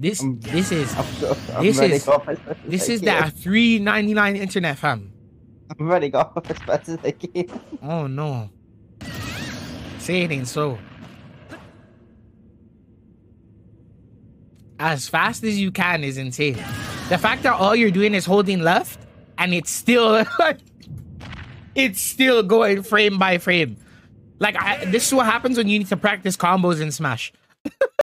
This is that $3.99 internet, fam. I'm running off as fast as I can. Oh no. Say it ain't so. As fast as you can is insane. The fact that all you're doing is holding left and it's still it's still going frame by frame. Like, this is what happens when you need to practice combos in Smash.